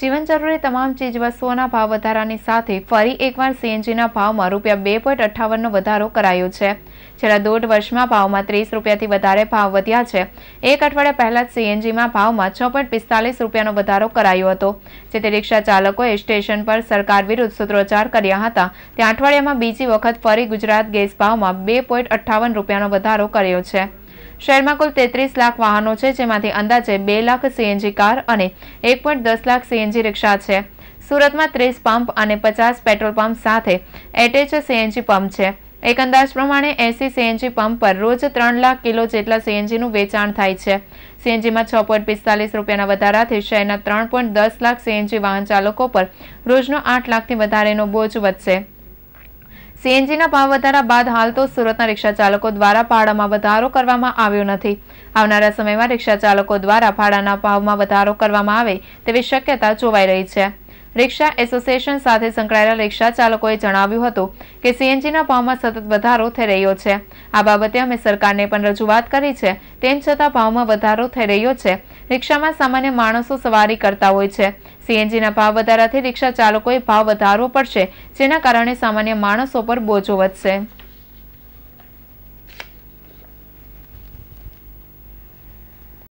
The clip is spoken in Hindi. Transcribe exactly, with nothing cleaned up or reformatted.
जीवन जरूरी तमाम चीज वस्तुओना भाव વધારાની સાથે ફરી એકવાર सी एन जी ના ભાવમાં રૂપિયા બે પોઈન્ટ અઠ્ઠાવન નો વધારો કરાયો છે। છેલ્લા દોઢ વર્ષમાં ભાવમાં ત્રીસ રૂપિયાથી વધારે ભાવ વધ્યા છે। એક અઠવાડિયા પહેલા सी एन जी માં ભાવમાં છ પોઈન્ટ પિસ્તાલીસ રૂપિયાનો વધારો કરાયો હતો, જેથી રિક્ષા ચાલકોએ સ્ટેશન પર સરકાર વિરુદ્ધ સૂત્રોચ્ચાર કર્યા હતા। ત્યાં અઠવાડિયામાં બીજી વખત ફરી ગુજરાત ગેસ ભાવમાં બે પોઈન્ટ અઠ્ઠાવન રૂપિયાનો વધારો કર્યો છે। शहर में कुल तेतरीस लाख वाहनों है, जेमांथी अंदाजे बे lakh C N G car अने एक पॉइंट दस lakh C N G rickshaw है। सूरत में तीस पंप अने पचास पेट्रोल पंप साथ attach C N G pump है। एक अंदाज प्रमाण एसी सी एन जी पंप पर रोज तीन लाख किलो जेटला सी एन जी नु वेचाण थाय छे। सी एन जी में छह पॉइंट पैंतालीस रूपियाना वधाराथी शहरना तीन पॉइंट दस लाख सी एन जी वाहन चालकों पर रोजनो आठ लाखथी वधारेनो बोझ वधशे। सी एन जी ना भाव वधारा बाद हाल तो सूरतना रिक्शा चालको द्वारा भाड़ामां वधारो करवामां आव्यो नथी। आवनारा समयमां रिक्शा चालको द्वारा भाड़ाना भावमां वधारो करवामां आवे तेवी शक्यता जोवाई रही छे। रिक्शा एसोसिएशन साथे संकळाયેલા रिक्शा चालकोए जणाव्युं हतुं के सी एन जी ना भावमां सतत वधारो थई रह्यो छे। आ बाबते अमे सरकारने पण रजूआत करी छे, तेम छतां भावमां वधारो थई रह्यो छे। रिक्षामां सामान्य माणसो सवारी करता होय छे। सी एन जी ना भाव वधाराथी रिक्शा चालकोए भाव वधारવો પડશે, જેના કારણે સામાન્ય માણસો પર બોજો વધશે।